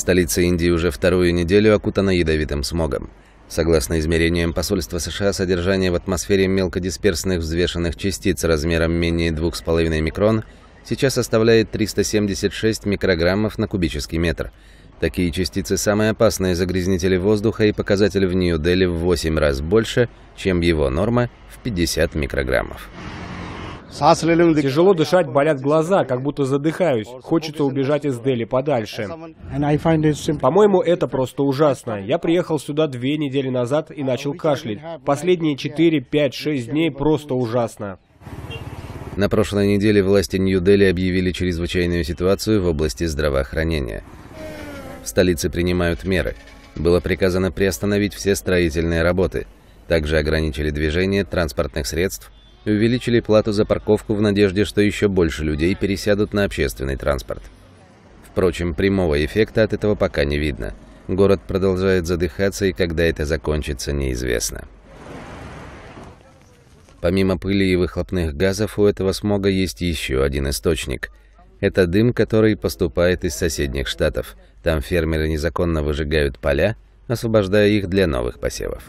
Столица Индии уже вторую неделю окутана ядовитым смогом. Согласно измерениям посольства США, содержание в атмосфере мелкодисперсных взвешенных частиц размером менее 2,5 микрон сейчас составляет 376 микрограммов на кубический метр. Такие частицы – самые опасные загрязнители воздуха, и показатель в Нью-Дели в 8 раз больше, чем его норма в 50 микрограммов. Тяжело дышать, болят глаза, как будто задыхаюсь. Хочется убежать из Дели подальше. По-моему, это просто ужасно. Я приехал сюда 2 недели назад и начал кашлять. Последние 4, 5, 6 дней просто ужасно. На прошлой неделе власти Нью-Дели объявили чрезвычайную ситуацию в области здравоохранения. В столице принимают меры. Было приказано приостановить все строительные работы. Также ограничили движение транспортных средств, увеличили плату за парковку в надежде, что еще больше людей пересядут на общественный транспорт. Впрочем, прямого эффекта от этого пока не видно. Город продолжает задыхаться, и когда это закончится, неизвестно. Помимо пыли и выхлопных газов, у этого смога есть еще один источник. Это дым, который поступает из соседних штатов. Там фермеры незаконно выжигают поля, освобождая их для новых посевов.